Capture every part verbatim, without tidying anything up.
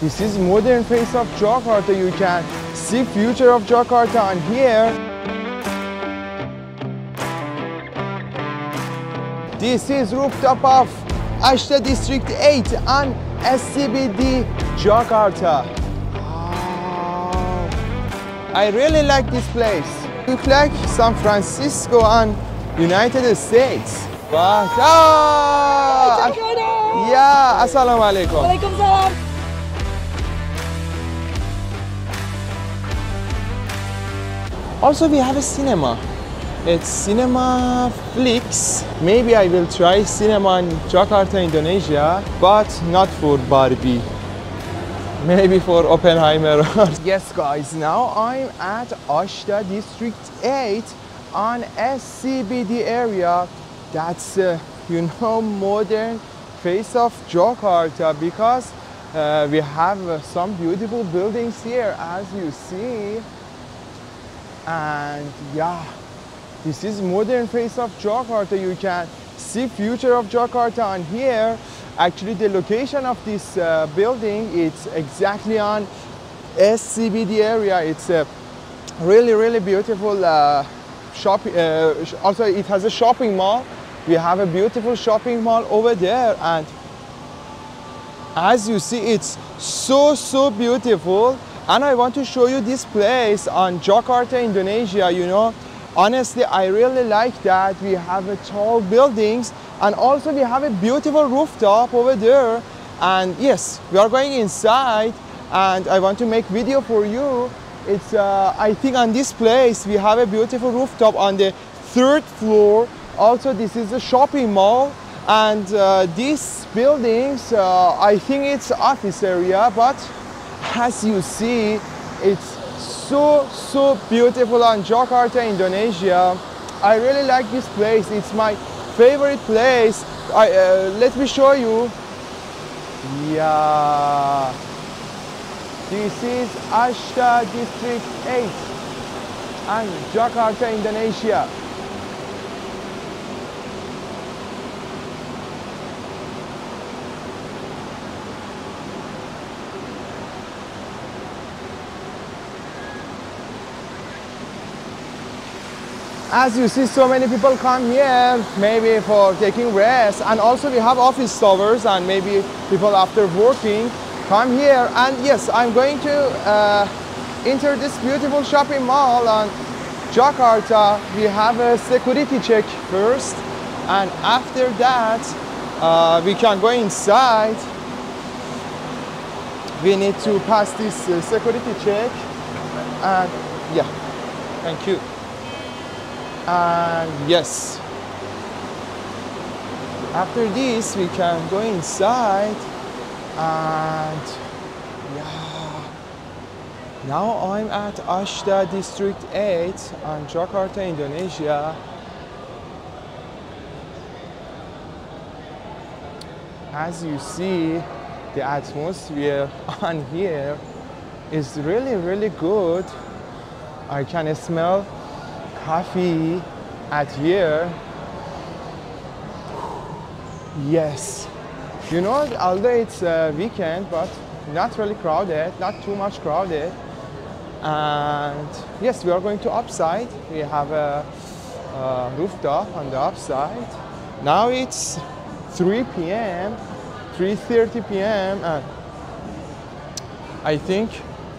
This is modern face of Jakarta. You can see future of Jakarta on here. This is rooftop of Ashta District eight on S C B D Jakarta. Oh, I really like this place. It looks like San Francisco on United States. But ah, oh, yeah, assalamu alaikum. Walaikum salam. Also, we have a cinema. It's Cinema Flicks. Maybe I will try cinema in Jakarta, Indonesia, but not for Barbie. Maybe for Oppenheimer. Yes, guys, now I'm at Ashta District eight on S C B D area. That's, uh, you know, modern face of Jakarta, because uh, we have uh, some beautiful buildings here, as you see. And yeah, this is modern face of Jakarta. You can see future of Jakarta on here. Actually, the location of this uh, building, it's exactly on S C B D area. It's a really, really beautiful uh, shop. Uh, also, it has a shopping mall. We have a beautiful shopping mall over there. And as you see, it's so, so beautiful. And I want to show you this place on Jakarta, Indonesia, you know. Honestly, I really like that. We have a tall buildings, and also we have a beautiful rooftop over there. And yes, we are going inside, and I want to make video for you. It's, uh, I think on this place, we have a beautiful rooftop on the third floor. Also, this is a shopping mall. And uh, these buildings, uh, I think it's office area, but as you see, it's so, so beautiful on Jakarta, Indonesia. I really like this place. It's my favorite place. I, uh, let me show you. Yeah. This is Ashta District eight and Jakarta, Indonesia. As you see, so many people come here, maybe for taking rest, and also we have office towers, and maybe people after working come here. And yes, I'm going to uh, enter this beautiful shopping mall on Jakarta. We have a security check first, and after that uh, we can go inside. We need to pass this uh, security check, and yeah, thank you. And yes, after this we can go inside. And yeah, now I'm at Ashta District eight on Jakarta, Indonesia. As you see, the atmosphere on here is really, really good. I can smell coffee at here. Yes, you know, although it's a weekend, but not really crowded, not too much crowded. And yes, we are going to upside. We have a, a rooftop on the upside. Now it's three p m three thirty p m and I think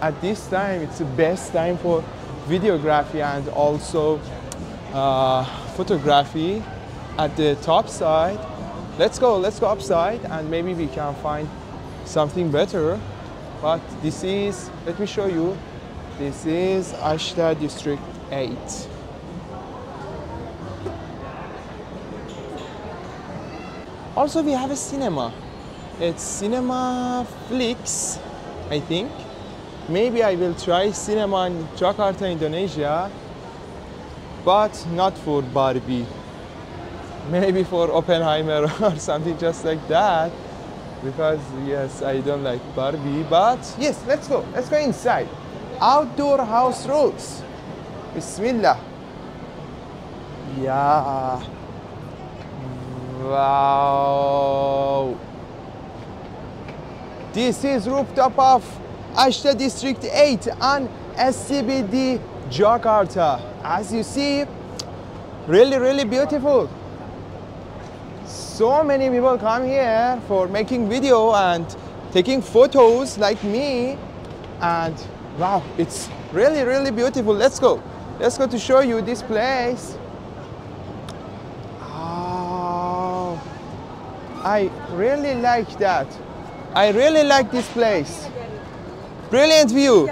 at this time it's the best time for videography and also uh, photography at the top side. Let's go, let's go upside, and maybe we can find something better. But this is, let me show you, this is Ashta District eight. Also, we have a cinema. It's Cinema Flicks, I think. Maybe I will try cinema in Jakarta, Indonesia, but not for Barbie. Maybe for Oppenheimer or something just like that, because yes, I don't like Barbie. But yes, let's go. Let's go inside. Outdoor house rules. Bismillah. Yeah. Wow. This is rooftop of Ashta District eight on S C B D Jakarta. As you see, really, really beautiful. So many people come here for making video and taking photos like me. And wow, it's really, really beautiful. Let's go. Let's go to show you this place. Oh, I really like that. I really like this place. Brilliant view.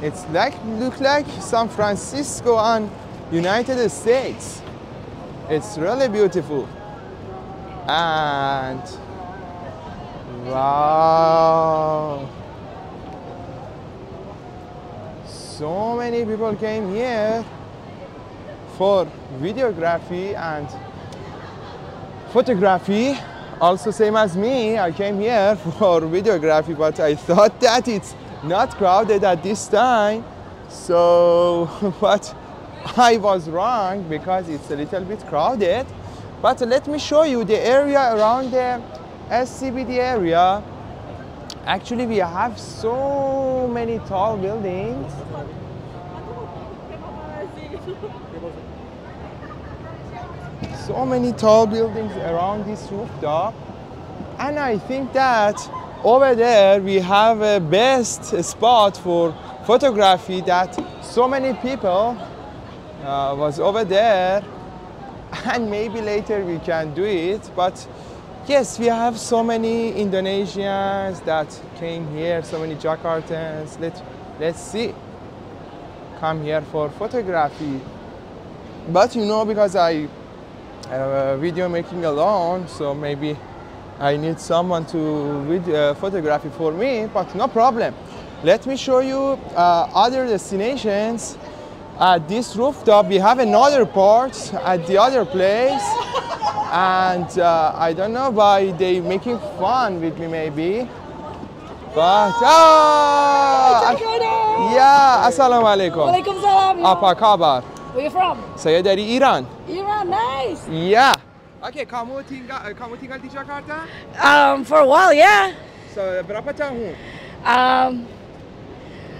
It's like, look like San Francisco on United States. It's really beautiful. And wow. So many people came here for videography and photography. Also same as me, I came here for videography, but I thought that it's not crowded at this time. So, but I was wrong because it's a little bit crowded. But let me show you the area around the S C B D area. Actually, we have so many tall buildings. So many tall buildings around this rooftop. And I think that over there we have a best spot for photography that so many people uh, was over there. And maybe later we can do it. But yes, we have so many Indonesians that came here, so many Jakartans. Let, let's see, come here for photography. But you know, because I Uh, video making alone, so maybe I need someone to video, uh, photography for me, but no problem. Let me show you uh, other destinations. At this rooftop we have another part at the other place, and uh, I don't know why they making fun with me maybe, but ah, yeah, assalamu alaikum. Walaikum salam. Apa kabar? Where are you from? Saya dari Iran. Iran, nice. Yeah. Okay, kamu tinggal kamu tinggal di Jakarta? Um, for a while, yeah. So berapa tahun? Um,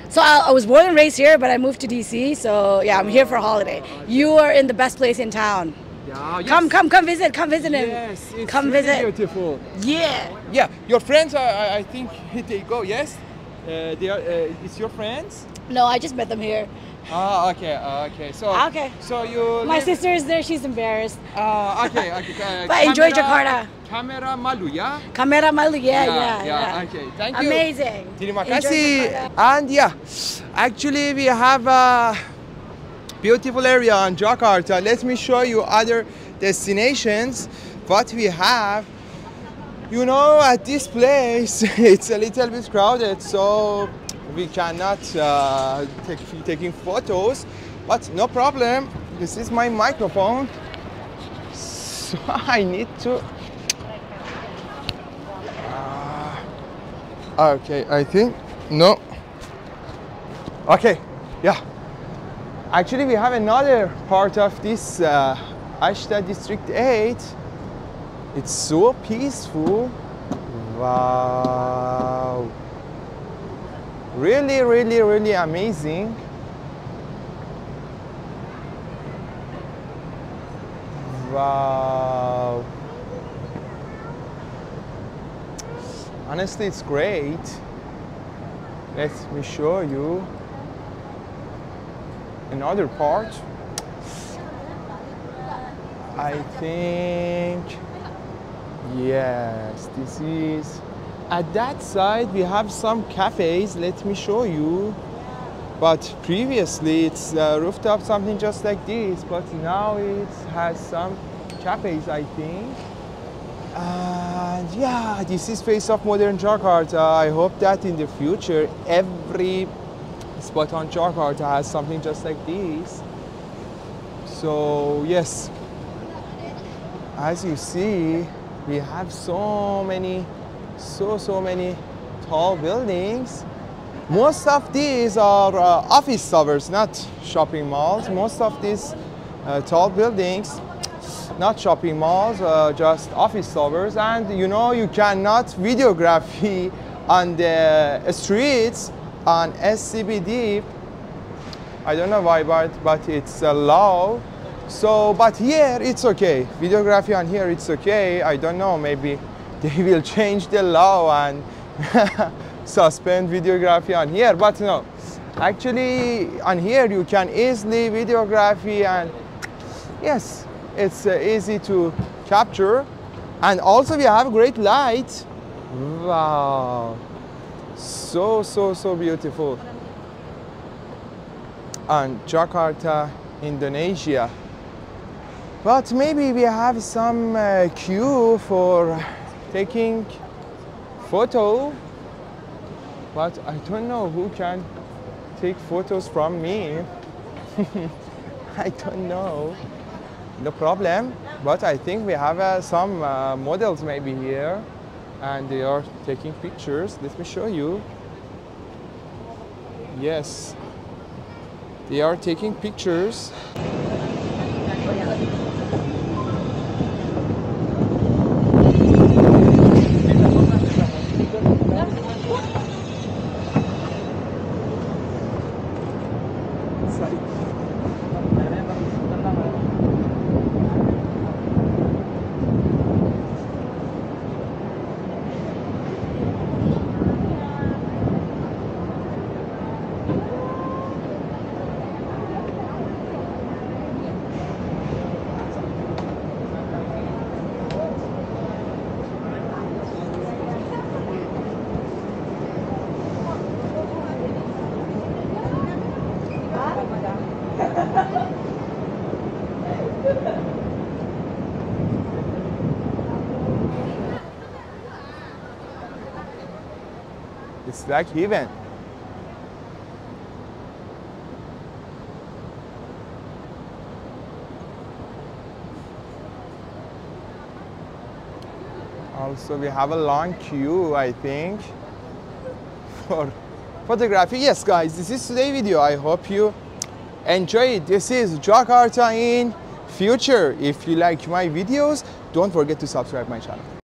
so I, I was born and raised here, but I moved to D C. So yeah, I'm here for a holiday. You are in the best place in town. Yeah. Yes. Come, come, come visit. Come visit him. Yes, it's come really visit. Beautiful. Yeah. Yeah. Your friends, are, I think they go. Yes. Uh, they are. Uh, it's your friends? No, I just met them here. Ah, okay, okay. So, okay. So you. My sister is there. She's embarrassed. Ah, uh, okay, okay. Uh, but camera, enjoy Jakarta. Kamera malu ya. Kamera malu ya, yeah, yeah, yeah, yeah. Okay, thank you. Amazing. Terima kasih. And yeah, actually we have a beautiful area in Jakarta. Let me show you other destinations. What we have. You know, at this place, it's a little bit crowded, so we cannot uh, take taking photos, but no problem. This is my microphone, so I need to. Uh, okay, I think no. Okay, yeah. Actually, we have another part of this uh, Ashta District eight. It's so peaceful. Wow. Really, really, really amazing. Wow. Honestly, it's great. Let me show you another part. I think yes, this is. At that side we have some cafes. Let me show you. But previously it's uh, rooftop something just like this, but now it has some cafes, I think. And yeah, this is face of modern Jakarta. I hope that in the future every spot on Jakarta has something just like this. So yes, as you see, we have so many, so, so many tall buildings. Most of these are uh, office towers, not shopping malls. Most of these uh, tall buildings. not shopping malls, uh, just office towers. And you know, you cannot videography on the streets on S C B D. I don't know why, but, but it's uh, low. So, but here it's okay. Videography on here, it's okay. I don't know, maybe they will change the law and suspend videography on here, but no. Actually, on here you can easily videography, and yes, it's uh, easy to capture. And also we have great light. Wow. So, so, so beautiful. And Jakarta, Indonesia. But maybe we have some uh, queue for taking photo, but I don't know who can take photos from me. I don't know. No problem. But I think we have uh, some uh, models maybe here, and they are taking pictures. Let me show you. Yes, they are taking pictures. It's like heaven. Also, we have a long queue, I think, for photography. Yes, guys, this is today's video. I hope you enjoy it. This is Jakarta in future. If you like my videos, don't forget to subscribe my channel.